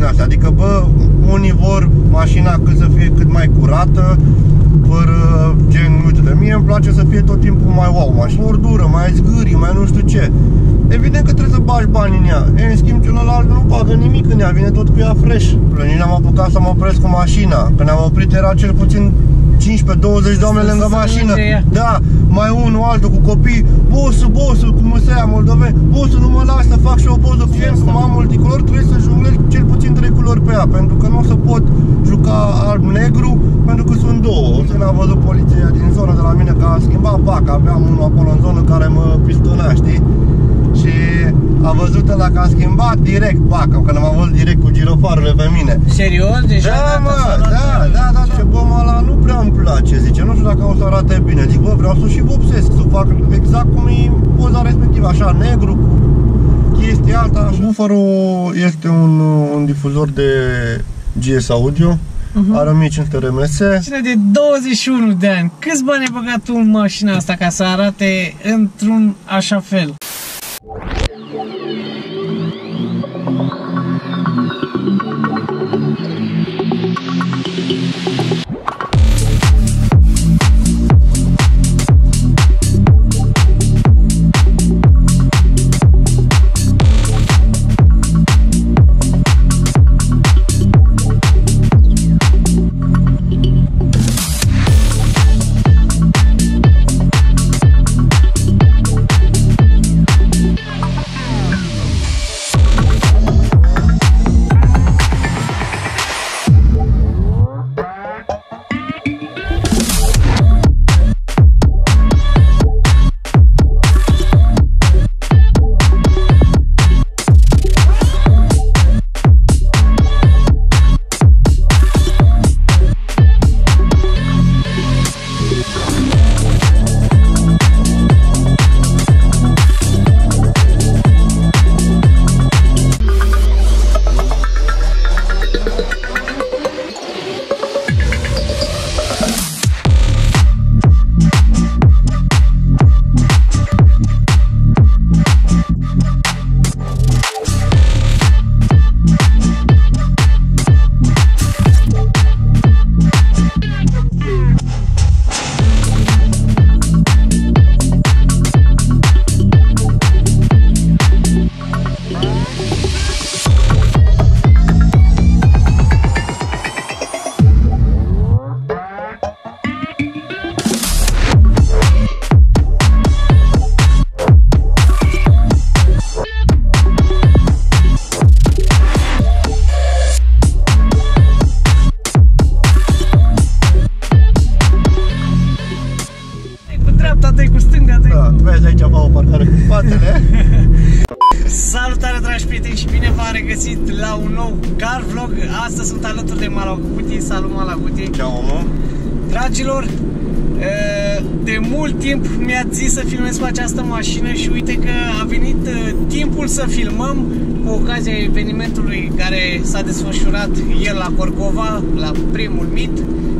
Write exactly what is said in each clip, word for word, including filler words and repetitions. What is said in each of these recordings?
din astea. Adică, bă, unii vor mașina cât să fie cât mai curată, fără gen, nu știu, de mie îmi place să fie tot timpul mai wow, mai murdură, mai zgârii, mai nu știu ce. Evident că trebuie să bagi bani în ea. E, în schimb, celălalt nu bagă nimic în ea, vine tot cu ea fresh. Nici n-am apucat să mă opresc cu mașina. Când am oprit era cel puțin cincisprezece douăzeci de oameni lângă mașină. Da, mai unul, altul cu copii. Bosu, bosu, cum se ia moldoveni. Bosu, nu mă las să fac și o poză cu el. Cum am multicolor, trebuie să jonglez cel puțin trei culori pe ea, pentru că nu o să pot juca alb-negru, pentru că sunt două. Când am văzut poliția din zonă de la mine că a schimbat pac, aveam unul acolo în zonă care mă pistonea, știi? Și a văzut ăla că a schimbat direct paca, că m-a văzut direct cu girofarurile pe mine. Serios? Deci da, mă, da, da, da. Și bă, mă, ăla nu prea îmi place, zice, nu știu dacă o să arate bine. Zic, bă, vreau să și vopsesc, să fac exact cum e poza respectivă, așa, negru, chestia asta, așa. Buferul este un, un difuzor de G S Audio. Uhum. Are o mie cinci sute R M S. Cine de douăzeci și unu de ani, câți bani ai băgat tu în mașina asta ca să arate într-un așa fel? La un nou car vlog, astăzi sunt alături de Malaguti. Salut, Malaguti! Ceau, omul! Dragilor, de mult timp mi-a zis să filmez cu această mașină și uite că a venit timpul să filmăm cu ocazia evenimentului care s-a desfășurat ieri la Corcova, la primul meet.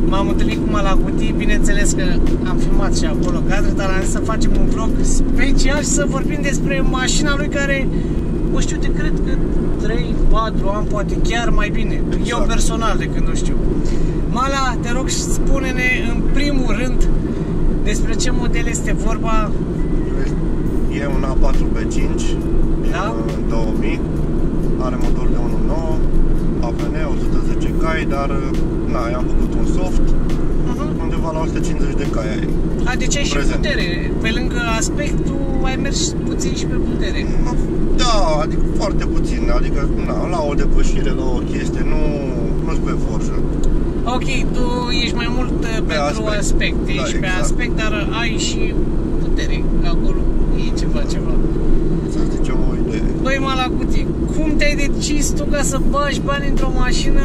M-am întâlnit cu Malaguti, bineînțeles că am filmat și acolo cadre, dar am zis să facem un vlog special și să vorbim despre mașina lui care, o știu de cred că trei patru ani, poate chiar mai bine, exact. Eu personal de când o știu. Mala, te rog, spune-ne în primul rând despre ce model este vorba. E un A patru B cinci, da? În două mii, are motor de unu virgulă nouă, A P N, o sută zece cai, dar na, i-am făcut un soft, uh-huh, undeva la o sută cincizeci de cai. A, deci ai și putere, pe lângă aspectul ai mers puțin și pe putere. No. Da, adică foarte puțin, adică na, la o depășire, la o chestie, nu, nu spui forjă. Ok, tu ești mai mult pe pentru aspect, aspect. Da, ești exact pe aspect, dar ai și putere, că acolo e ceva, ceva. Să zicem o idee. Doi, Malaguti, cum te-ai decis tu ca să bagi bani într-o mașină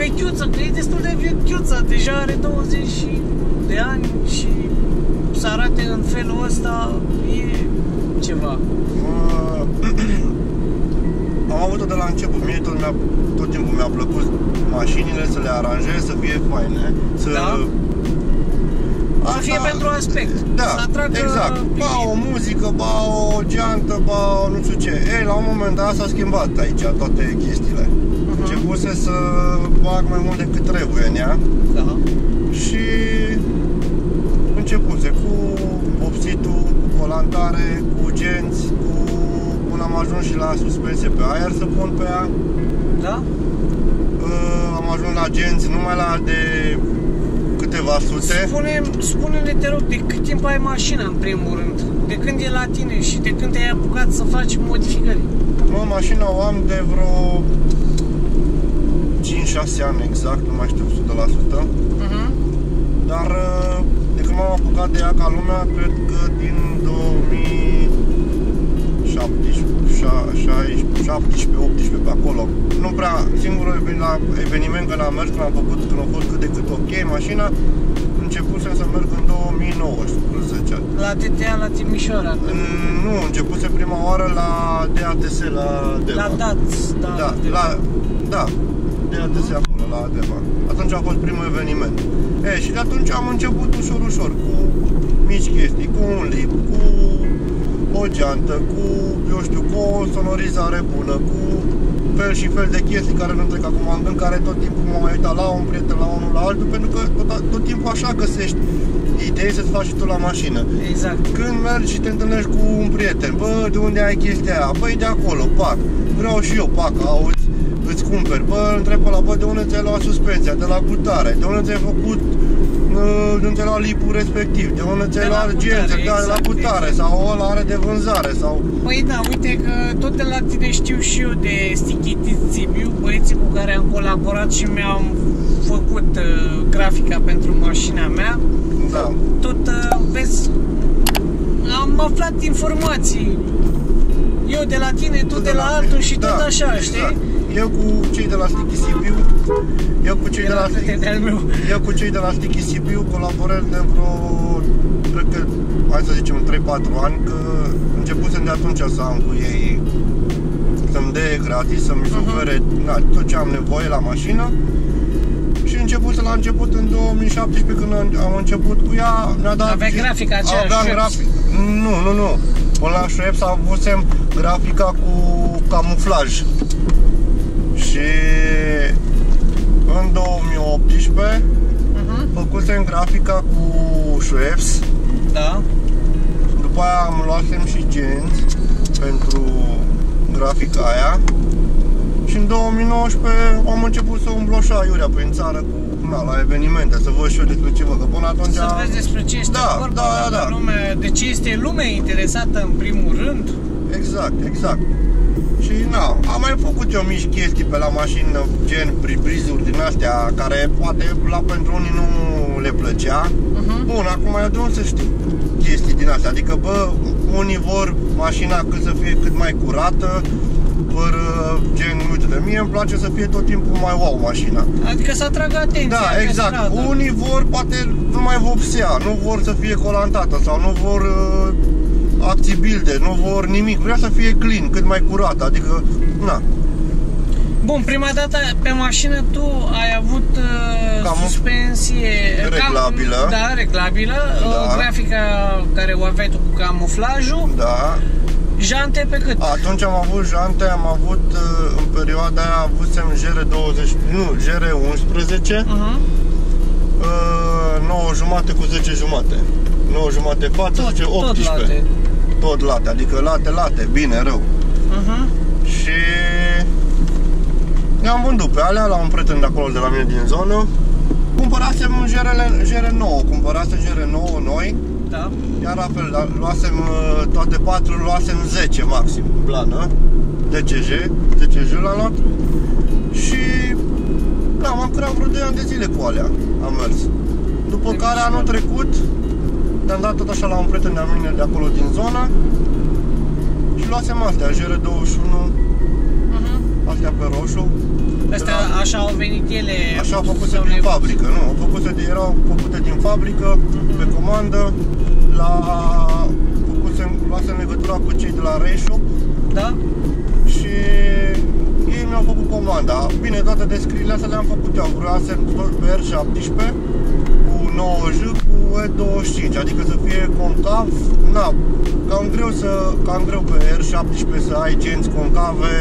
vechiuță, că e destul de vechiuță, deja are douăzeci de ani și să arate în felul ăsta e ceva. Uh, am avut-o de la început, mie tot, mi-a, tot timpul mi-a plăcut mașinile, să le aranjez, să fie faine, să... Da? Asta... să fie pentru aspect, da, să atragă... Exact, ba o muzică, ba o geantă, ba nu știu ce. Ei, la un moment dat s-a schimbat aici toate chestiile. Uh-huh. Început începuse să bag mai mult decât trebuie în ea. Da. Și începuse cu vopsitul, cu colantare, cu genți, cu... până am ajuns și la suspensie pe aer să pun pe ea. Da? Am ajuns la genți numai la de câteva sute. Spune-ne, spune te rog, de cât timp ai mașina în primul rând? De când e la tine și de când te-ai apucat să faci modificări? Mă, mașina o am de vreo cinci șase ani exact, nu mai știu o sută la sută. Uh-huh. Dar de când m-am apucat de ea ca lumea, cred că din două mii șaptesprezece, optsprezece, pe acolo. Nu prea, singurul eveniment când am mers, când am făcut, când a fost cât de cât ok mașina, începusem să merg în două mii nouăsprezece. La T T, la Timișoara? Nu, începuse prima oară la D A T S, la ADEVA. La D A T S, da. Da, la, da, D A T S uh-huh. Acolo, la ADEVA. Atunci a fost primul eveniment. E, și de atunci am început ușor, ușor, cu mici chestii, cu un lip, cu o geantă, cu, eu știu, cu o sonorizare bună, cu fel și fel de chestii care nu trec acum în care tot timpul m-am mai uitat la un prieten, la unul, la altul, pentru că tot, tot timpul așa găsești idei să-ți faci și tu la mașină. Exact. Când mergi și te întâlnești cu un prieten, bă, de unde ai chestia aia? Băi, de acolo, pac, vreau și eu, pac, auzi, îți cumperi. Bă, întreb ăla, bă, de unde ți-ai luat suspensia, de la cutare, de unde ți-ai făcut, de unde ți-ai luat lipul respectiv, de unde ți-ai luat gențe, de la cutare, exact, sau ăla are de vânzare, sau... Păi da, uite că tot de la tine știu și eu de Sticky Sibiu, băieții cu care am colaborat și mi-am făcut uh, grafica pentru mașina mea. Da. Tot, uh, vezi, am aflat informații, eu de la tine, tu de, de la, la altul și da, tot așa, știi? Exact. Eu cu cei de la Sticky Sibiu, eu cu cei de la Sticky Sibiu, eu cu cei de la Sticky Sibiu colaborez de vreo, cred că, hai să zicem, trei patru ani, că începusem de atunci să am cu ei, să-mi dea gratis, să-mi ofere uh-huh. na, tot ce am nevoie la mașină. Și început la început în două mii șaptesprezece, când am început cu ea, ne-a dat avea grafica aceea, grafic. Nu, nu, nu. Până la Schweppes avusem grafica cu camuflaj. Și în două mii optsprezece uh-huh. făcusem grafica cu Schweppes. Da. După aia am luasem și genți pentru grafica aia. Și în două mii nouăsprezece am început să umblu așa aiurea prin țară cu, na, la evenimente, să văd și eu despre ce vă, că până atunci... Să vezi despre ce este da, vorba, da, da, da. Lume, de ce este lumea interesată în primul rând. Exact, exact. Și na, am mai făcut eu mici chestii pe la mașină, gen prizuri din astea, care poate la pentru unii nu le plăcea. Uh-huh. Bun, acum eu de unde să știu chestii din astea, adică bă, unii vor mașina cât să fie cât mai curată, fără gen, uite, de mie îmi place să fie tot timpul mai wow mașina. Adică să atragă atenția. Da, exact. Stradă. Unii vor, poate, nu mai vopsea, nu vor să fie colantată sau nu vor uh, acții builde, nu vor nimic. Vrea să fie clean, cât mai curată, adică, na. Bun, prima dată pe mașină tu ai avut uh, suspensie reglabilă, cam, da, reglabilă, da. Uh, grafica care o aveai tu cu camuflajul. Da. Jante pe cât? Atunci am avut jante, am avut, în perioada aia avusem G R douăzeci, nu, G R unsprezece, uh-huh. nouă jumate cu zece jumate, nouă jumate față, tot, zece optsprezece, tot late. Tot late, adică late, late, bine, rău. Uh-huh. Și ne-am vândut pe alea la un prieten de acolo de la mine din zonă, cumpărasem un G R nouă, cumpărasem G R nouă noi. Da. Iar la fel, luasem toate patru, luasem zece maxim, plană, D C J, D C J l-am luat și da, m-am curat vreo doi ani de zile cu alea, am mers. După de care anul trecut, am dat tot așa la un prieten de-a mine de acolo din zona și luasem astea, G R douăzeci și unu, uh-huh. astea pe roșu. Astea la... așa au venit ele? Așa au făcut din le... fabrică, nu, au făcut de, erau făcute din fabrică, uh-huh. pe comandă. La... luasem legătura cu cei de la Reishop. Da. Și ei mi-au făcut comanda. Bine, toate descrierile astea le-am făcut eu. Vreasem tot pe R șaptesprezece cu nouă J, cu E douăzeci și cinci. Adică să fie concav. Na, cam greu, să, cam greu pe R șaptesprezece să ai genți concave.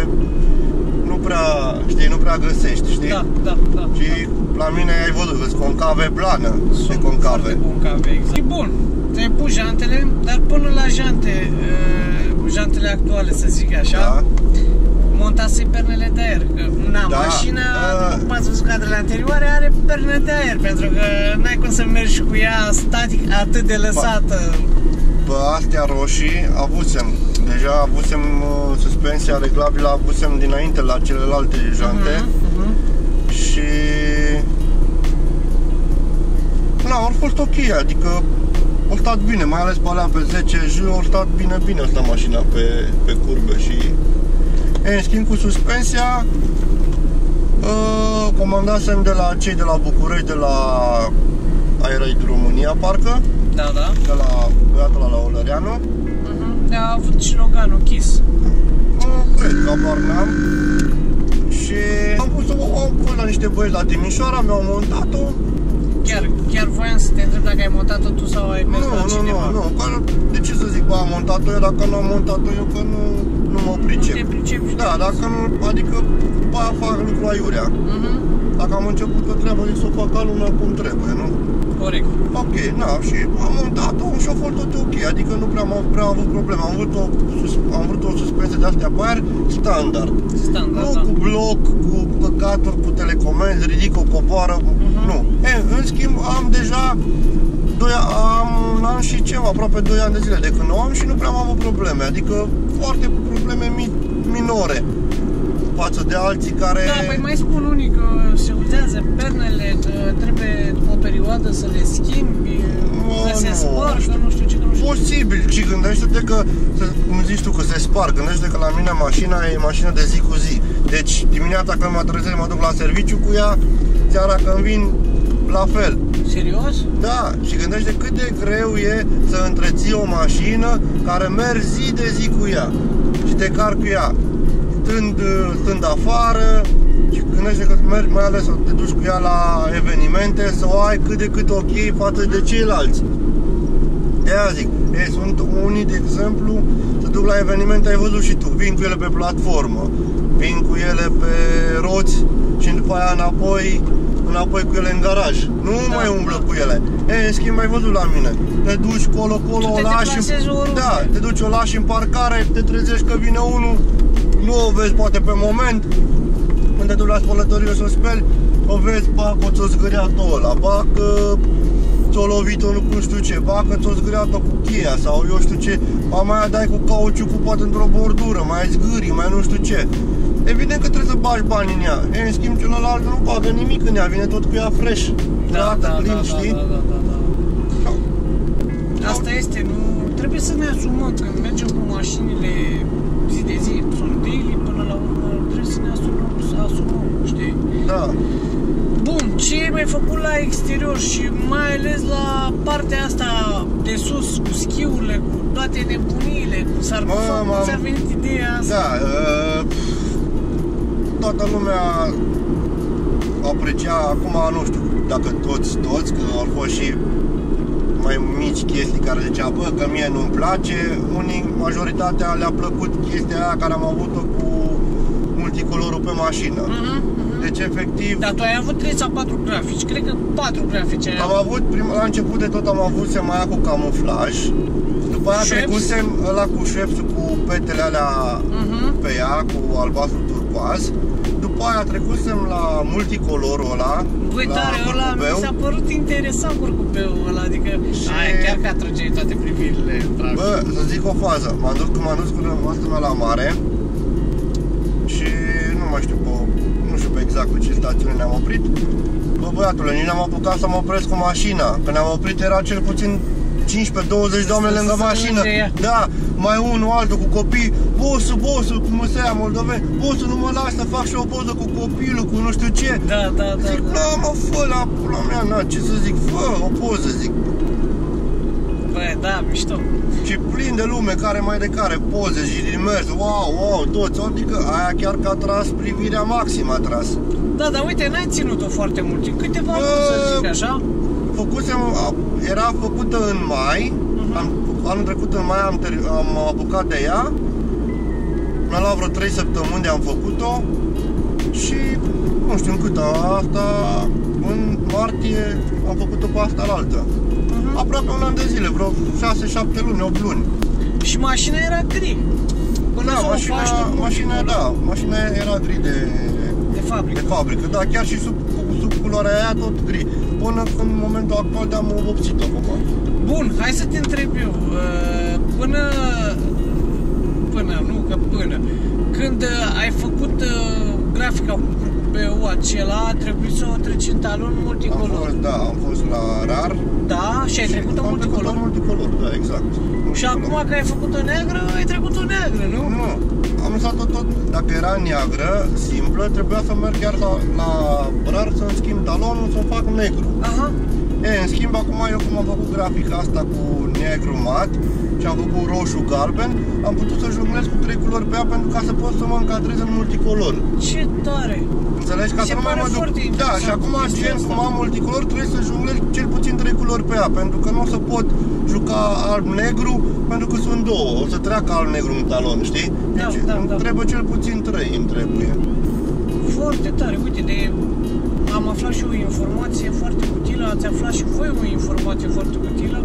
Nu prea, știi, nu prea găsești, știi? Da, da, da. Și da. La mine ai văzut, sunt concave plană, sunt concave. concave, exact. E bun, te-ai pus jantele, dar până la jante, jantele actuale, să zic așa, da. Montați pernele de aer, că na, da, mașina, da. După cum ați văzut cadrele anterioare, are perne de aer, pentru că n-ai cum să mergi cu ea static atât de lăsată. Pe astea roșii avusem, deja avusem uh, suspensia reglabilă, avusem dinainte la celelalte jante uh-huh, uh-huh. Și na, au fost ok, adică au stat bine, mai ales pe alea pe zece J, au stat bine, bine asta mașina pe, pe curbe și e, în schimb cu suspensia uh, comandasem de la cei de la București, de la Air Ride România, parcă. Da, da. De la băiatul ăla, la Olerianu. Uh-huh. A avut și Loganul Kiss. Nu cred, habar n-am. Și am pus-o, am pus la niște băieți la Timișoara, mi-au montat-o. Chiar, chiar voiam să te întreb dacă ai montat-o tu sau ai mers la cineva. Nu, nu, nu, de ce să zic, bă, am montat-o eu, dacă nu am montat-o eu, că nu, nu mă pricep. Nu te pricepi. Da, dacă nu, adică, după aia fac lucrul aiurea. Uh-huh. Dacă am început o treabă, zic să o fac aluna cum trebuie, nu? Corect. Ok, na, și am montat-o și a fost tot ok, adică nu prea am prea avut probleme. Am vrut o, am vrut o suspensie de astea pe aer standard. Standard, nu da. Cu bloc, cu căcaturi, cu telecomenzi, ridic o coboară, uh-huh. Nu. E, în schimb, am deja doi, am un an și ceva, aproape doi ani de zile de când o am și nu prea am avut probleme, adică foarte probleme minore. Față de alții care... Da, păi mai spun unii că se uzează pernele, că trebuie o perioadă să le schimbi, mă, că se nu, sparg, că nu știu ce, că nu știu. Posibil, ci gândește-te că, cum zici tu, că se sparg, gândește că la mine mașina e mașina de zi cu zi. Deci dimineața când mă trezesc, mă duc la serviciu cu ea, seara când vin, la fel. Serios? Da, și gândește cât de greu e să întreții o mașină care mergi zi de zi cu ea și te car cu ea. Stând, stând afară și gândește că mergi, mai ales să te duci cu ea la evenimente, să o ai cât de cât ok față de ceilalți. De-aia zic, ei, sunt unii, de exemplu, se duc la evenimente, ai văzut și tu, vin cu ele pe platformă, vin cu ele pe roți și după aia înapoi, înapoi cu ele în garaj. Nu da. Mai umblă cu ele. Ei, în schimb, ai văzut la mine. Te duci colo-colo, o lași, da, te duci, o lași în parcare, te trezești că vine unul. Nu o vezi poate pe moment, când te duci la spălătorie să o speli, o vezi, ba că ți-o zgâriat-o ăla, ba că ți-o lovit-o nu știu ce, ba că ți-o zgâriat-o cu cheia sau eu știu ce, ba mai dai cu cauciucul poate într-o bordură, mai zgârii, mai nu știu ce. Evident că trebuie să bagi bani în ea, e, în schimb celălalt nu bagă nimic în ea, vine tot cu ea fresh, da, da, da, plin, da, știi? Da, da, da, da. Da. Da. Asta este, nu trebuie să ne asumăm când mergem cu mașinile zi de zi, sunt daily, până la urmă trebuie să ne asumăm, să asumăm, știi? Da. Bun, ce mi-ai făcut la exterior și mai ales la partea asta de sus, cu schiurile, cu toate nebuniile, cu sarcofac, ți-a venit ideea asta? Da, uh, toată lumea aprecia, acum nu știu dacă toți, toți, că au fost și mai mici chestii care zicea, bă, că mie nu-mi place, unii, majoritatea le-a plăcut chestia aia care am avut-o cu multicolorul pe mașină. Uh-huh, uh-huh. Deci, efectiv... Dar tu ai avut trei sau patru grafici, cred că patru grafice ai avut. Am avut, prim, la început de tot am avut semaia cu camuflaj, după aia trecusem ăla cu șepsul, cu petele alea uh-huh. Pe ea, cu albastru turcoaz. După aia trecusem la multicolorul ăla. Băi, tare, ăla mi s-a părut interesant curcubeul ăla, adică și... aia chiar că atrăgeai toate privirile. Drag. Bă, să zic o fază, m-am dus, m-am dus cu nevastă mea la mare și nu mai știu, bă, nu știu pe exact cu ce stațiune ne-am oprit. Bă, băiatule, nici n-am apucat să mă opresc cu mașina, când am oprit era cel puțin cincisprezece douăzeci de oameni lângă mașină. Da, mai unul, altul cu copii. Bosul, bosul, cum se ia moldoveni. Bosul, nu mă las să fac și o poză cu copilul, cu nu știu ce. Da, da, da. Zic, da, da. Mă, fă, la pula mea, na, ce să zic, fă, o poză, zic. Bă, da, mișto. Și plin de lume, care mai de care, poze și din mers, wow, wow, toți, adică aia chiar că a tras privirea maximă, a tras. Da, dar uite, n-ai ținut-o foarte mult, în câteva luni, zic așa. Făcusem, era făcută în mai, uh-huh. am, anul trecut în mai am, am apucat de ea, mi-a luat vreo trei săptămâni de am făcut-o, și nu știu în câta asta, în martie am făcut-o pe asta la alta. Uh-huh. Aproape un an de zile, vreo șase șapte luni, opt luni. Și mașina era gri. Până da, mașina, faci, mașina, da, mașina era gri de, de, fabrică. de fabrică, da, chiar și sub, sub culoarea aia tot gri. Până în momentul actual de-am vopsit-o acum. Bun, hai să te întreb eu, până, până, nu că până, când ai făcut grafica pe-ul acela, a trebuit să o treci în talon multicolor. Am fost, da, am fost la RAR. Da, și ai și trecut-o multicolor. Am trecut-o multicolor, da, exact. Multicolor. Și acum că ai făcut-o neagră, ai trecut-o neagră, nu? Nu, am lăsat-o tot. Dacă era neagră, simplă, trebuia să merg chiar la, la RAR să-mi schimb talonul, să-mi fac negru. Aha. E, în schimb, acum eu cum am făcut grafica asta cu negru mat și am făcut roșu-galben, am putut să jonglez cu trei culori pe ea pentru ca să pot să mă încadrez în multicolor. Ce tare! Înțelegi? Ca să nu mai mă duc... Da, și acum, gen, cum am multicolor, trebuie să jonglez cel puțin trei culori pe ea, pentru că nu o să pot juca alb-negru, pentru că sunt două, o să treacă alb-negru în talon, știi? Deci, da, da, da. Trebuie cel puțin trei, îmi trebuie. Foarte tare, uite, de... Am aflat și o informație foarte utilă, ați aflat și voi o informație foarte utilă.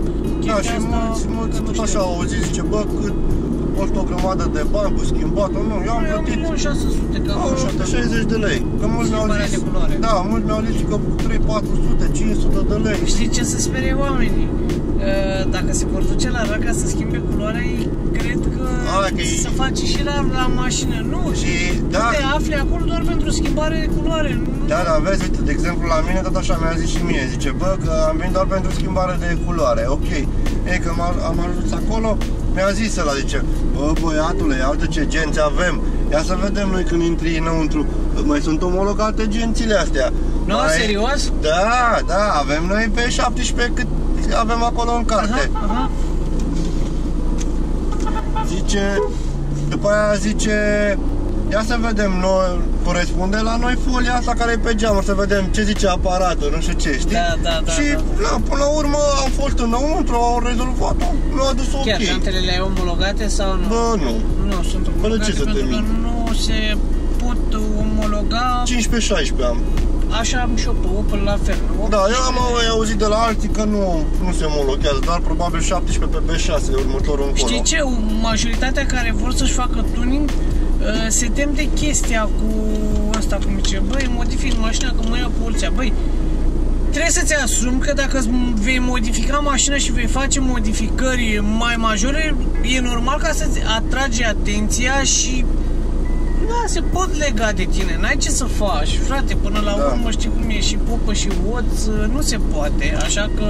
Da, și mulți, mulți tot așa au auzit, zice, bă, cât o grămadă de bani, cu schimbat-o, nu, eu am plătit șase sute de lei. Că mulți mi-au zis, da, mulți mi-au zis că trei patru sute, cinci sute de lei. Știi ce se sperie oamenii? Dacă se vor duce la RAR ca să schimbe culoarea, cred că se face și la, la mașină, nu? Și da, te afli acolo doar pentru schimbare de culoare. Nu? Da, da, vezi, uite, de exemplu, la mine tot așa mi-a zis și mie, zice, bă, că am venit doar pentru schimbare de culoare, ok. E, că am ajuns acolo, mi-a zis ăla, zice, bă, băiatule, iată ce genți avem, ia să vedem noi când intri înăuntru, mai sunt omologate gențile astea. Nu, no, serios? Da, da, avem noi pe șaptesprezece cât avem acolo în carte. Aha, aha. Zice, după aia zice, ia să vedem, noi, corespunde la noi folia asta care e pe geam, să vedem ce zice aparatul, nu știu ce, știi? Da, da, da. Și da, da. Până la urmă am fost înăuntru, au rezolvat-o, mi-au adus ok. Chiar jantele le-ai omologate sau nu? Bă, nu. Nu, sunt omologate pentru că nu se pot omologa. cincisprezece șaisprezece am. Așa am și eu pe Opel la fel. Da, eu am auzit de la alții că nu, nu se omologează, dar probabil șaptesprezece pe B șase următorul încolo. Știi ce? Majoritatea care vor să-și facă tuning se tem de chestia cu asta, cum zice, băi, modific mașina că mă ia poliția. Băi, trebuie să-ți asumi că dacă vei modifica mașina și vei face modificări mai majore, e normal ca să-ți atragi atenția și... Da, se pot lega de tine, n-ai ce să faci, frate, până la da. urmă știi cum e și popă și oț, nu se poate, așa că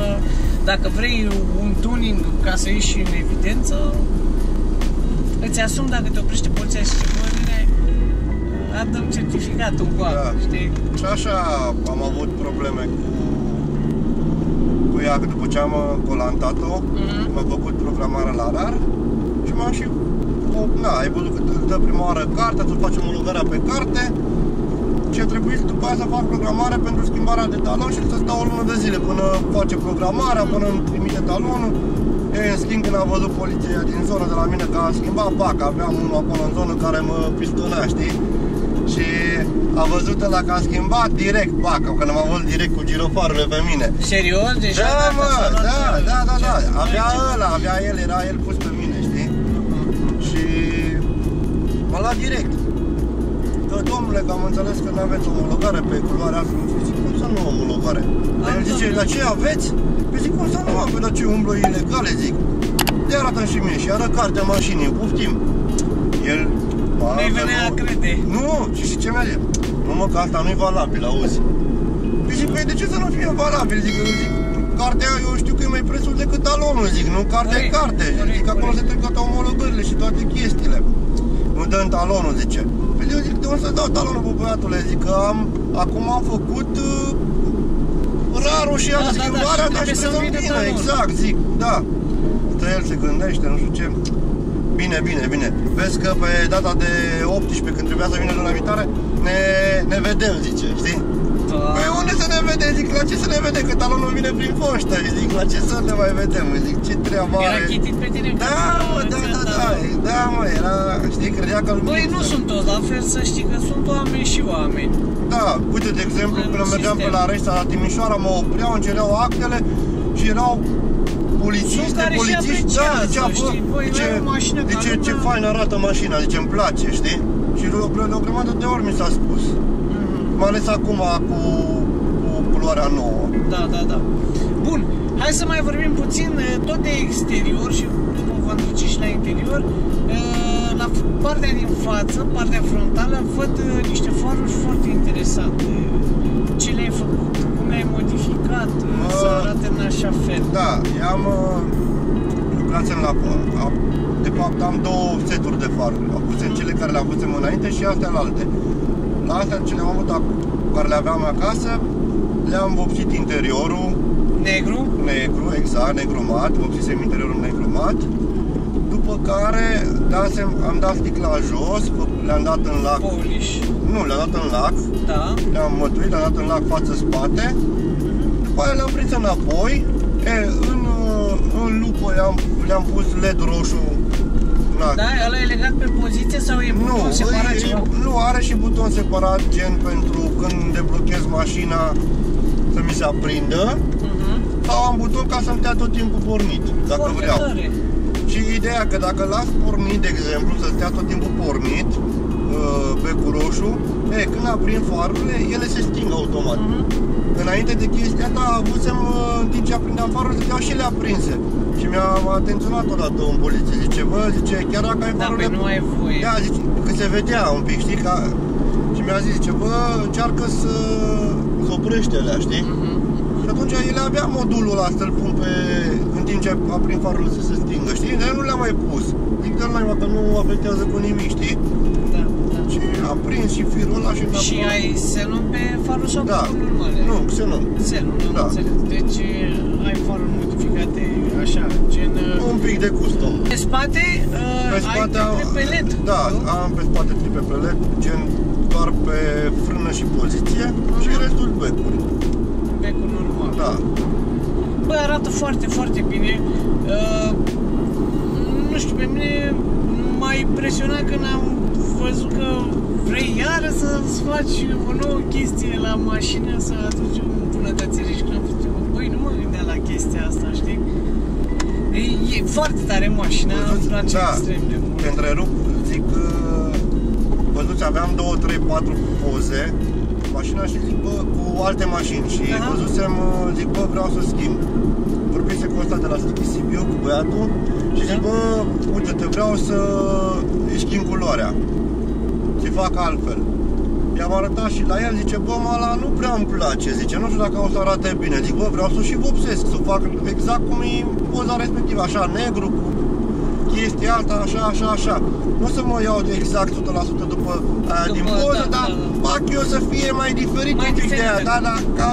dacă vrei un tuning ca să ieși în evidență, îți asumi dacă te oprește poliția și te mărire, adă certificatul cu da. știi? Și așa am avut probleme cu, cu ea, că după ce am colantat-o, mm-hmm. m-a făcut programarea la RAR și m-am și... Na, ai văzut că îți dă prima oară cartea, să faci omologarea pe carte și a trebuit după aia să fac programare pentru schimbarea de talon și să stau o lună de zile până face programarea, până îmi trimite talonul. E, în schimb, când am văzut poliția din zonă de la mine că a schimbat, pac, aveam unul acolo în zonă care mă pistonea, știi? Și a văzut ăla că a schimbat direct, pac, că l-am avut direct cu girofarurile pe mine. Serios? Deja? Da, mă, da, da, da, da, avea ăla, avea el, era el pus pe mine. M-a luat direct. Că, domnule, că am înțeles că nu aveți omologare pe culoarea asta. Zic, cum să nu am omologare? Dar el zice, dar ce aveți? Păi zic, cum să nu am, dar ce umblă ilegale, zic. De arată și mie și arăt cartea mașinii, puftim. El... Nu-i venea a crede. Nu, și ce mi-a zis? Nu, mă, că asta nu-i valabil, auzi. Păi zic, păi de ce să nu fie valabil? Zic, zic, cartea, eu știu că e mai presus decât talonul, zic, nu, cartea e carte. Zic, acolo se trec toate omologările și toate chestiile. Nu dă-mi talonul, zice. Păi eu zic, de unde să dau talonul, bă, băiatule? Zic că am, acum am făcut uh, RAR-ul și da, am schimbarea, dar și trebuie să-mi vină, exact, zic, da. Stă el, se gândește, nu știu ce. Bine, bine, bine. Vezi că pe data de optsprezece, când trebuia să vină luna viitoare, ne, ne vedem, zice, știi? Păi unde să ne vedem? Zic, la ce să ne vedem? Că talonul vine prin poștă. Zic, la ce să ne mai vedem? Zic, ce treaba era e? Chitit pe tine? Da, mă, da, da, da, da, da, mă, era, știi, credea că... Băi, nu sunt toți la fel, să știi că sunt oameni și oameni. Da, uite, de exemplu, când mergeam pe la Reșița, la Timișoara, mă opreau, îmi cereau actele și erau... Polițiști, de polițiști, da, zicea, bă, zice, zice ce fain arată mașina, zice, îmi place, știi? Și o grămadă de ori mi s-a spus, mm. mai ales acum cu, cu culoarea nouă. Da, da, da. Bun, hai să mai vorbim puțin tot de exterior și vom duce și la interior. La partea din față, partea frontală, văd niște faruri foarte interesante. Ce le-ai făcut? Cum le-ai modificat? Mă, să arate în așa fel? Da, am lucrat la până. De fapt am două seturi de faruri. Am pus în cele care le avusem înainte și astea la alte. La astea ce le-am avut care le aveam acasă, le-am vopsit interiorul. Negru? Negru, exact, negru mat. Vopsisem interiorul negru mat. După care dasem, am dat sticla jos, le-am dat în lac. Polish. Nu, le-am dat în lac, da. Le-am mătuit, le-am dat în lac față-spate. După aia le-am prins înapoi. E, în, în lupă le-am pus L E D roșu. Na. Da, ăla e legat pe poziție sau e buton nu, separat? E, ceva? Nu, are și buton separat, gen pentru când deblochez mașina să mi se aprindă. Uh-huh. Sau am buton ca să-mi dea tot timpul pornit, dacă foarte vreau. Tare. Și ideea că dacă las pornit, de exemplu, să stea tot timpul pornit, becul roșu, e, când aprind farurile, ele se sting automat. Uh-huh. Înainte de chestia asta, avusem, în timp ce aprindeam farurile, stăteau și le aprinse. Și mi-am atenționat odată un poliție, zice, bă, zice, chiar dacă ai farurile... Da, nu ai voie. Da, zice, că se vedea un pic, știi, că... Și mi-a zis, zice, bă, încearcă să... să oprește alea, știi? Uh-huh. Și atunci ele avea modulul ăla să-l pun pe... în timp ce aprind farurile să se stingă, știi? Dar eu nu le-am mai pus. Zic, dar mai că nu afectează cu nimic, știi? Da, da. Și am prins și firul ăla și... Și ai xenon pe farul sau da. Pe normal? Nu, xenon. Xenon, da. Am înțeles. Deci ai farul modificate așa, gen... Un pic de custom. Pe spate, pe spate ai triple pe L E D. Da, nu? Am pe spate triple pe L E D, gen doar pe frână și poziție. Aha. Și restul becuri. Becul normal. Da. Bă, arată foarte, foarte bine. Uh, nu știu, pe mine m-a impresionat când am văzut că vrei iară să-ți faci o nouă chestie la mașină, să aduci o îmbunătățire și când am făcut, băi, nu mă gândeam la chestia asta, știi? E, e foarte tare mașina, îmi place da, extrem de mult. Te întrerup, zic că văzuți, aveam două, trei, patru poze mașina și zic, bă, cu alte mașini și aha. Văzusem, zic, bă, vreau să schimb. Vorbise cu ăsta de la Sticky Sibiu, cu băiatul și zic, bă, uite-te, vreau să îi schimb culoarea, să-i fac altfel. I-am arătat și la el, zice, bă, mă, ăla nu prea îmi place, zice, nu știu dacă o să arate bine. Zic, bă, vreau să și vopsesc, să fac exact cum e poza respectivă, așa, negru, cu chestia alta, așa, așa, așa. Nu o să mă iau de exact o sută la sută după aia din poză, da, dar fac eu să fie mai diferit mai un pic diferit. De aia, da, da, ca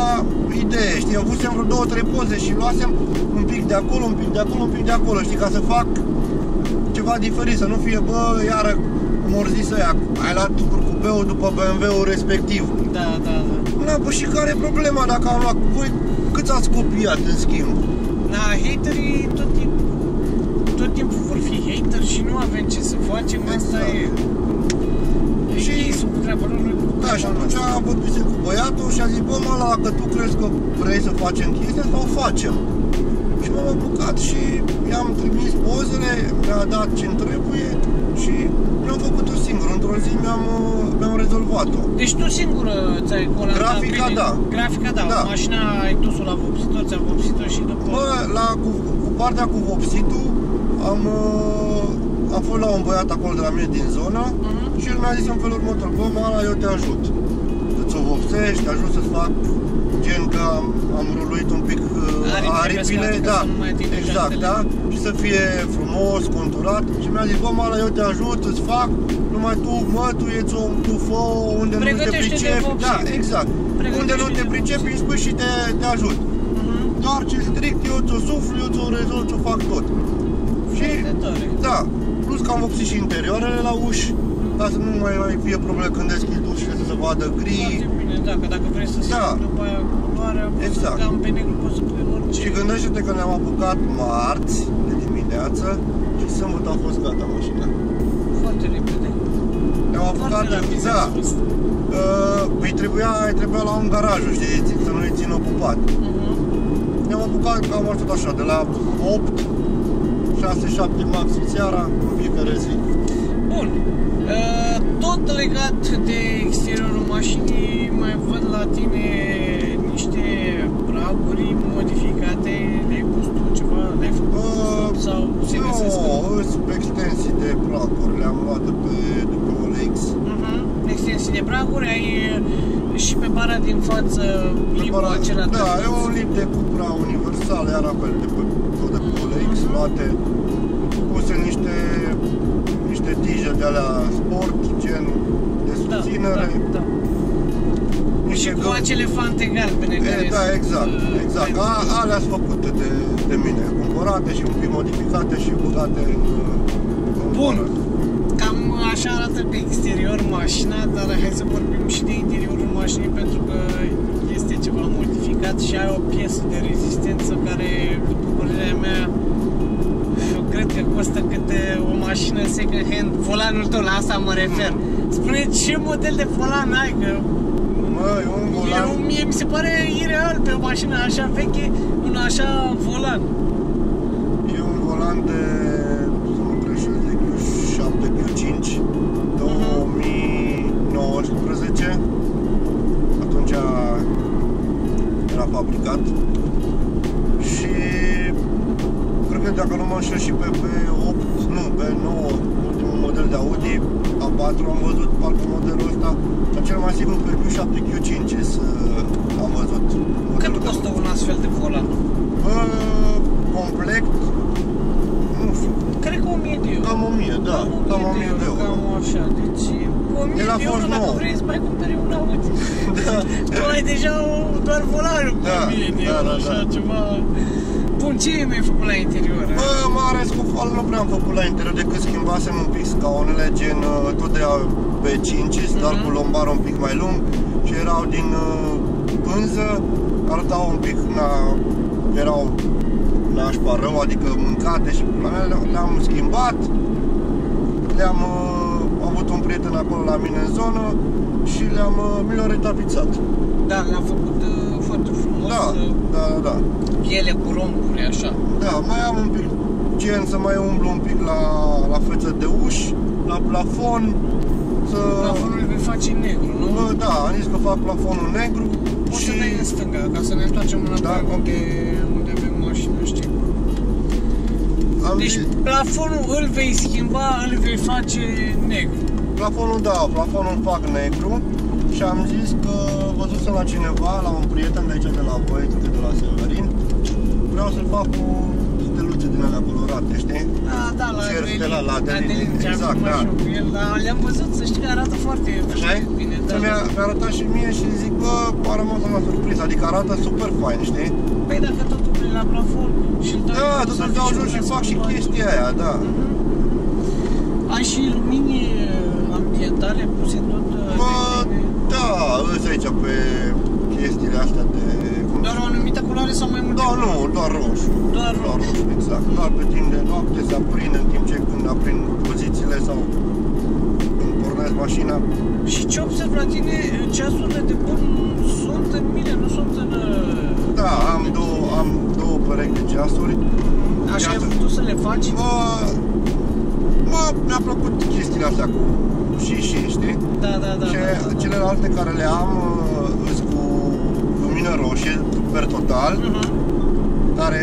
idee, știi, eu avusem vreo două, trei poze și luasem un pic de acolo, un pic de acolo, un pic de acolo, știi, ca să fac ceva diferit, să nu fie, bă, iară, m-or zis ăia, ai luat curcubeul după B M W-ul respectiv. Da, da, da. Da, bă, și care e problema dacă am luat, voi cât ați copiat, în schimb? Da, haterii tot timpul. Tot timpul vor fi hater și nu avem ce să facem, asta exact. E... Și... Ei sunt treaba lor, nu-i cu... Da, și atunci a vorbise cu băiatul și a zis, bă, mă, dacă tu crezi că vrei să facem chestia, sau facem. Și m-am apucat și i-am trimis pozele, mi-a dat ce-mi trebuie și mi-am făcut-o singură. Într-o zi mi-am mi-am rezolvat-o. Deci tu singură ți-ai colantat? Grafica, da. Grafica, da. Da. Mașina ai dus-o la vopsitul, ți-am vopsit-o și după... Bă, la, cu, cu partea cu vopsitul, Am, am fost la un băiat acolo de la mine din zona uh-huh. Și el mi-a zis în felul următor, bă, mala, eu te ajut să-ți o vopsești, te ajut să-ți fac gen că am, am ruluit un pic uh, aripile, da, exact, da, și să fie frumos, conturat și mi-a zis, bă, mala, eu te ajut, îți fac, numai tu, mă, tu ieți o tufă unde nu te pricepi, da, exact, unde nu te pricepi, îmi spui și te, te ajut, uh-huh. Doar ce strict, eu ți-o suflu, eu ți-o rezolv, ți-o fac tot. Și, da, plus că am vopsit și interioarele la uși, ca să nu mai, mai fie probleme când deschid ușile să se vadă gri. Foarte bine, da, că dacă vrei să se da. După aia culoarea, exact. Cam pe negru poți să pui orice. Și gândește-te că ne-am apucat marți de dimineață și sâmbătă a fost gata mașina. Foarte repede. Ne-am apucat de da. Uh, păi trebuia, trebuia la un garaj, știi, să nu le țin ocupat. Uh-huh. Ne-am apucat că am ajuns așa, de la opt, șase, șapte maxim seara, cu fiecare zi. Bun. Uh, tot legat de exteriorul mașinii, mai văd la tine niște praguri modificate de gustul ceva, le-ai făcut uh, sau se no, găsesc? Nu, în... sunt extensii de praguri, le-am luat pe după O L X. Uh-huh. Extensii de praguri, ai și pe bara din față lipul acela. Da, e un lip de cupra universal, iar apel de pe de pe O L X, uh-huh. luate, puse niște niște tije de alea sport, gen de susținere. Da, da, da. Și cu acele fante galbene. E, da, exact, exact. A, alea sunt făcute de, de mine, cumpărate și un pic modificate și băgate în... Bun, cam așa arată pe exterior mașina, dar hai să vorbim și de interiorul mașinii, pentru că este ceva modificat și ai o piesă de rezistență care, după părerea mea, cred că costă câte o mașină second hand, volanul tău, la asta mă refer. Spune ce model de volan ai, că măi, un volan... Eu, mie mi se pare ireal pe o mașină așa veche, un așa volan. E un volan de, să nu greșesc, de Q șapte, Q cinci, două mii nouăsprezece, atunci era fabricat. Și dacă nu mă înșel și pe B opt, nu, B nouă, ultimul model de Audi A patru am văzut, parcă modelul ăsta, dar cel mai sigur pe Q șapte, Q cinci am văzut. Cât costă un astfel de volan? Uh, complet, nu știu. Cred că o mie de euro. Cam o mie, da, cam o mie de euro. Cam așa, deci o mie de euro dacă vrei să mai cumperi un Audi. Da. Tu ai deja doar volanul cu o mie de euro, așa ceva. Bun, ce mi-ai făcut la interior? Bă, mare scufal nu prea am făcut la interior, decât schimbasem un pic scaunele, gen tot de B cinci, dar cu lombar un pic mai lung și erau din pânză, arătau un pic, na, erau nașpa rău, adică mâncate și le-am schimbat, le-am avut un prieten acolo la mine în zonă și le-am mi-l-am retapizat. Da, le-am făcut foarte frumos. Da, da, da. Piele cu romburi, așa. Da, mai am un pic, gen să mai umblu un pic la, la feță de uși, la plafon, să... Plafonul îl vei face negru, nu? Bă, da, am zis că fac plafonul negru. Poți și... să dai în stânga, ca să ne întoarcem înapoi, da, unde, unde avem mașină, știi? Am deci zis... plafonul îl vei schimba, îl vei face negru. Plafonul, da, plafonul fac negru. Și am zis că văzusem la cineva, la un prieten de aici de la voi, de la Severin. Vreau să-l fac cu steluțe din alea colorate, știi? Da, da, la Adelin, la Adelin, exact, da. Le-am văzut, să știi că arată foarte bine. Mi-a arătat și mie și zic, bă, a rămas la surpriză, adică arată super fain, știi? Păi dacă totul plin la plafon și-l dau... Da, totul dau jos și fac și chestia aia, da. Ai și lumini ambientale puse tot... Da, îți aici pe chestiile astea de... Doar o anumită culoare sau mai multe? Da, nu, doar roșu. Doar roșu. Doar roșu, exact. Doar pe timp de noapte se aprinde, în timp ce când aprind pozițiile sau când pornesc mașina. Și ce observ la tine, ceasurile de porn sunt în mine, nu sunt în... Da, am două, am două perechi de ceasuri. Așa ai vrut să le faci? Mă, mi-a plăcut chestiile astea cu... și și, știi? Da, da, da. Și da, da, da. Celelalte care le am uh, sunt cu lumină roșie per total. Uh-huh. Care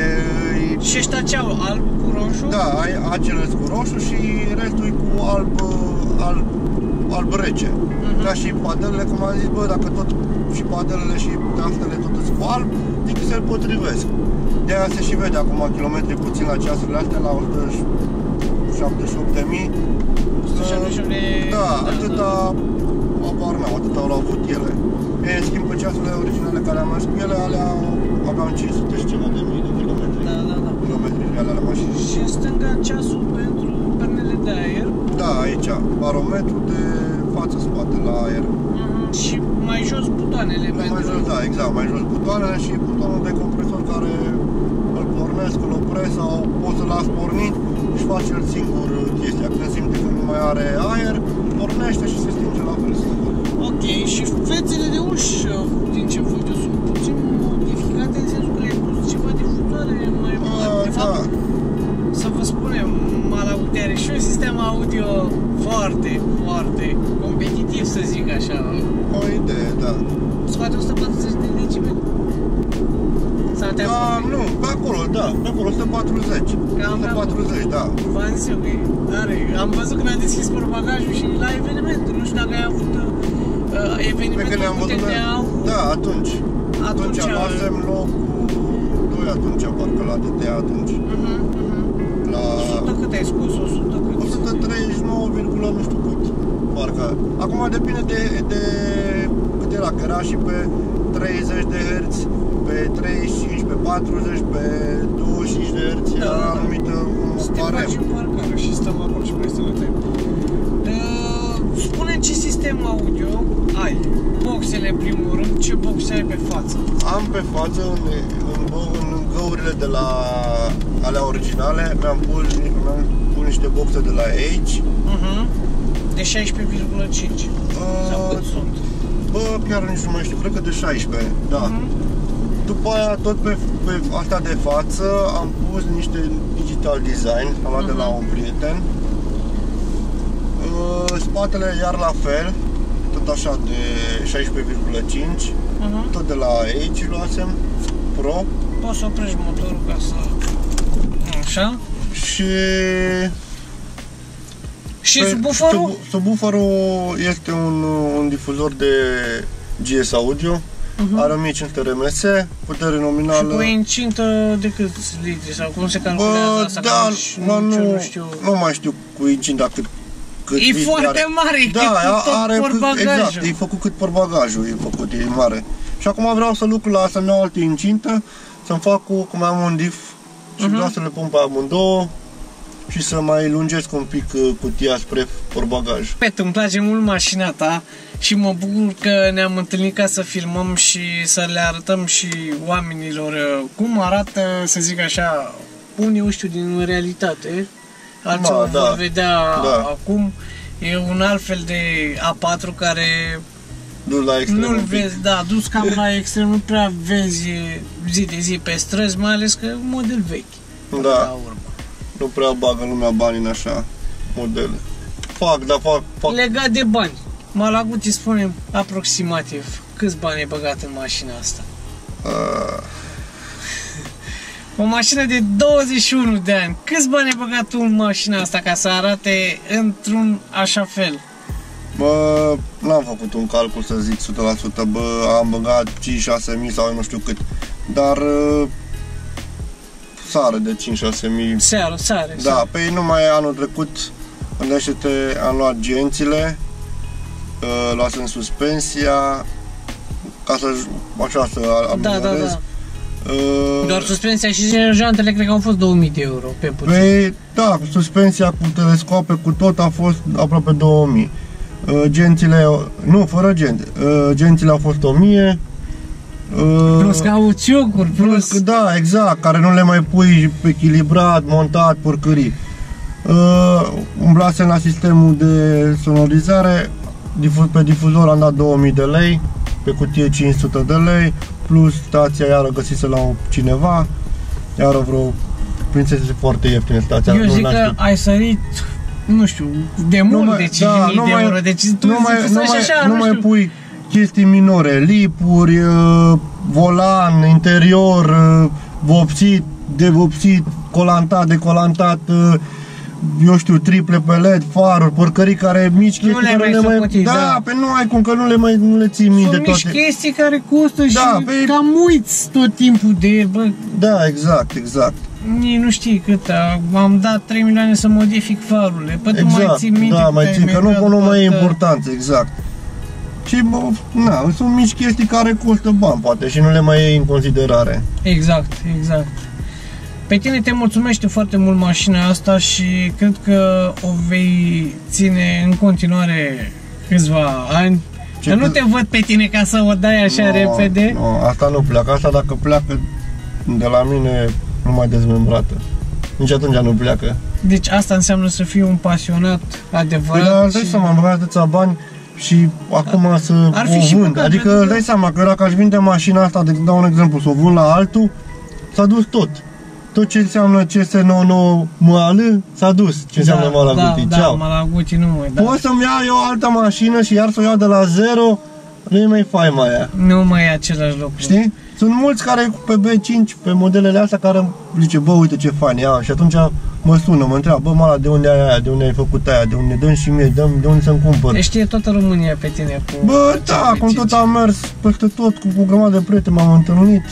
-i... Și ăștia ce au? Alb cu roșu? Da, ai acele cu roșu și restul e cu alb, alb, alb rece. Uh-huh. Ca și padelele, cum am zis, bă, dacă tot și padelele și taftele tot sunt cu alb, zic că se potrivesc. De aia se și vede acum kilometri puțin la ceasurile astea, la o sută șaptezeci și opt de mii. Da, atâta apar n-au, atâta au avut ele. În schimb, pe ceasurile originale care am mers cu ele, alea aveam cinci sute și ceva de mii de kilometri. Da, da, da. Kilometri, alea rămas și... Și în stânga ceasul pentru pernele de aer? Da, aici, barometru de față-spate la aer. Mm-hmm. Și mai jos butoanele. Mai, mai jos, da, exact, mai jos butoanele și butonul de compresor care îl pornesc, îl opresc sau poți să-l las pornit și faci el singur chestia. Când simte că nu mai are aer, pornește și se stinge la fel. Ok, și fețele de uși, din ce văd eu, sunt puțin modificate în sensul că le-ai pus ceva difuzoare mai mult. A, de fapt, da. Să vă spunem, Malaguti are și un sistem audio foarte, foarte competitiv, să zic așa. O idee, da. Scoate o sută patruzeci de decibeli. Sau te-am făcut? Nu, pe acolo, da, pe acolo, o sută patruzeci. o sută patruzeci, da. V-am zis eu că are. Am văzut că mi-am deschis portbagajul și la evenimentul. Nu știu dacă ai avut uh, evenimentul cu T T-ul. Da, atunci. Atunci am luat locul doi, atunci parcă la T T atunci. La... o sută cât ai scos? o sută treizeci și nouă, nu știu cât, parcă. Acum depinde de, de cât era, că era și pe treizeci de herți, pe treizeci și cinci, pe patruzeci, pe douăzeci și cinci de herți, da, era da, anumită parem. Suntem parcare și stăm acolo și mai stăm timp. Spune ce sistem audio ai. Boxele, în primul rând, ce boxe ai pe față? Am pe față, în, în, în, în găurile de la... alea originale, mi-am pus, mi-am pus niște boxe de la H. Uh-huh. De șaisprezece virgulă cinci. Sau cât sunt? Bă, chiar nici nu mai știu, cred că de șaisprezece, da. Uh-huh. După aia, tot pe, pe asta de față, am pus niște digital design, am luat uh-huh. de la un prieten. Spatele iar la fel, tot așa de șaisprezece virgulă cinci, uh-huh. tot de la H luasem, Pro. Poți să oprești motorul ca să... Așa. Și și subwooferul? Subwooferul este un, un difuzor de G S Audio. Uh-huh. Are o mie cinci sute R M S, putere nominală. Și cu incintă de câți litri sau cum se calculează asta? Da, nu, nu, știu. Nu mai știu cu incinta cât, cât e litri foarte are. Mare, da, e cu tot are, exact, e făcut cât portbagajul, e făcut, e mare. Și acum vreau să lucru la să-mi iau altă incintă, să-mi fac cu cum am un dif. Și vreau uh-huh. să le pun pe amândouă și să mai lungesc un pic cutia spre portbagaj. Pet, îmi place mult mașina ta și mă bucur că ne-am întâlnit ca să filmăm și să le arătăm și oamenilor cum arată, să zic așa, unii nu știu din realitate, alții o da, vor vedea da. Acum. E un alt fel de A patru care nu-l nu vezi, da, dus cam la extrem, nu prea vezi zi de zi pe străzi, mai ales că e un model vechi. Da, nu prea bagă lumea bani în așa modele. Fac, da, fac, fac. Legat de bani, Malaguti, spune aproximativ câți bani ai băgat în mașina asta? Uh. O mașină de douăzeci și unu de ani, câți bani ai băgat tu în mașina asta ca să arate într-un așa fel? Bă, n-am făcut un calcul să zic o sută la sută, bă, am băgat cinci șase mii sau nu știu cât, dar uh, sare de cinci șase mii. Sare, sare. Da, sare. Pe numai anul trecut, gândește-te, am luat gențile, uh, luasem suspensia, ca să, așa să ameliorez. Da, da, da. Uh, Doar suspensia și jantele cred că au fost două mii de euro pe puțin. Păi, da, suspensia cu telescoape, cu tot a fost aproape două mii. Gențile, nu, fără gent, gențile au fost o mie. Plus cauciucuri, plus... plus... Da, exact, care nu le mai pui echilibrat, montat, porcării. Umblase la sistemul de sonorizare, pe difuzor am dat două mii de lei, pe cutie cinci sute de lei, plus stația iară găsise la cineva, iară vreo prințese foarte ieftine stația. Eu zic că ai sărit... Nu știu, de mult numai, de cinci mii da, de mai, euro, deci tu numai, zici, numai, așa, nu, nu mai pui chestii minore, lipuri, volan, interior, vopsit, devopsit, colantat, decolantat, eu știu, triple pe L E D, faruri, porcării care mici nu chestii care le mai... Putii, da, da, pe nu ai cum, că nu le mai nu le ții minte de toate. Sunt mici chestii care costă și da, pe... cam uiți tot timpul de el, bă. Da, exact, exact. Nici nu știi cât, am dat trei milioane să modific farurile, păi exact, tu mai ții minte. Da, mai ții, că nu, nu mai e importanță, exact. Și, bă, na, sunt mici chestii care costă bani, poate, și nu le mai iei în considerare. Exact, exact. Pe tine te mulțumește foarte mult mașina asta și cred că o vei ține în continuare câțiva ani. Dar nu te văd pe tine ca să o dai așa no, repede. No, asta nu pleacă, asta dacă pleacă de la mine numai dezmembrată. Nici atunci nu pleacă. Deci asta înseamnă să fii un pasionat adevărat. Păi, dar trebuie și... să mă îmbrac atâția bani și acum ar, să ar fi o și vând. Adică dai seama că dacă aș vinde mașina asta, de dau un exemplu, să o vând la altul, s-a dus tot. Tot ce înseamnă C S nouăzeci și nouă M A L s-a dus. Ce înseamnă da, Malaguti? Da, da, Malaguti nu mai da. Poți să-mi iau eu o altă mașină și iar să o iau de la zero, nu e mai faima aia. Nu mai e același lucru. Știi? Sunt mulți care pe B cinci, pe modelele astea, care zice, bă, uite ce fain ia, și atunci mă sună, mă întreabă, bă, mala, de unde ai aia, de unde ai făcut aia, de unde dăm și mie, de unde să-mi cumpăr. Deci știe toată România pe tine cu... Bă, da, cum tot am mers peste tot, cu o grămadă de prieteni m-am întâlnit,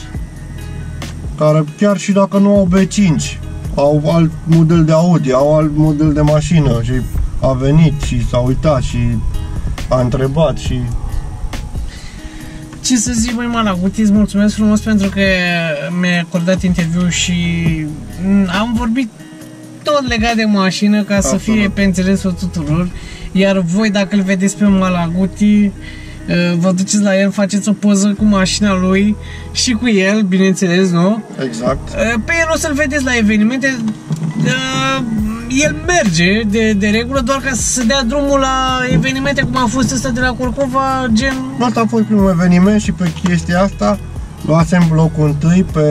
care chiar și dacă nu au B cinci, au alt model de Audi, au alt model de mașină și a venit și s-a uitat și a întrebat și... Ce să zic, măi, Malaguti, îți mulțumesc frumos pentru că mi-ai acordat interviu și am vorbit tot legat de mașină ca Absolut. Să fie pe înțelesul tuturor. Iar voi, dacă îl vedeți pe Malaguti, vă duceți la el, faceți o poză cu mașina lui și cu el, bineînțeles, nu? Exact. Pe el o să-l vedeți la evenimente. El merge de, de regulă doar ca să dea drumul la evenimente, cum a fost ăsta de la Corcova, gen... Asta a fost primul eveniment și pe chestia asta luasem locul întâi pe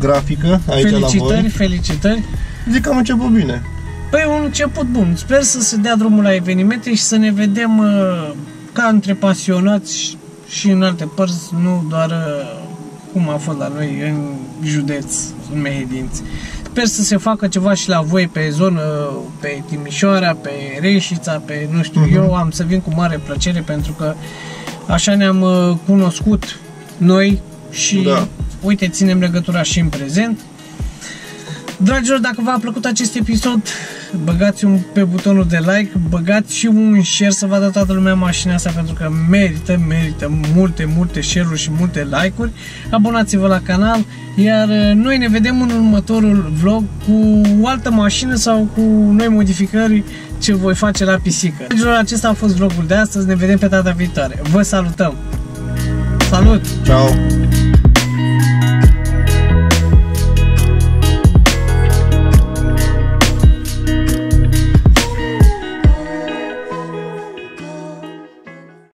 grafică, aici la voi. Felicitări, felicitări. Zic că am început bine. Păi un început bun. Sper să se dea drumul la evenimente și să ne vedem ca între pasionați și în alte părți, nu doar cum a fost la noi în județ, în Mehedinți. Sper să se facă ceva și la voi pe zonă, pe Timișoara, pe Reșița, pe nu știu, uh-huh. eu am să vin cu mare plăcere pentru că așa ne-am cunoscut noi și da. Uite, ținem legătura și în prezent. Dragilor, dacă v-a plăcut acest episod, băgați un pe butonul de like, băgați și un share să vadă toată lumea mașina asta pentru că merită, merită multe, multe share-uri și multe like-uri. Abonați-vă la canal, iar noi ne vedem în următorul vlog cu o altă mașină sau cu noi modificări ce voi face la pisică. Dragilor, acesta a fost vlogul de astăzi, ne vedem pe data viitoare. Vă salutăm! Salut! Ciao.